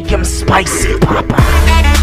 make him spicy, Papa.